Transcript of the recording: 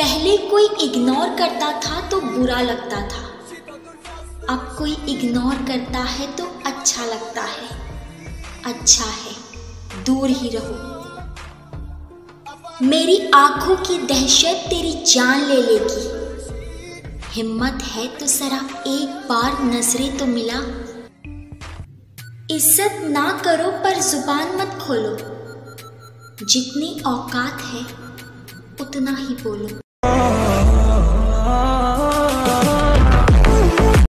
पहले कोई इग्नोर करता था तो बुरा लगता था, अब कोई इग्नोर करता है तो अच्छा लगता है। अच्छा है दूर ही रहो। मेरी आंखों की दहशत तेरी जान ले लेगी, हिम्मत है तो जरा एक बार नजरें तो मिला। इज्जत ना करो पर जुबान मत खोलो, जितनी औकात है उतना ही बोलो।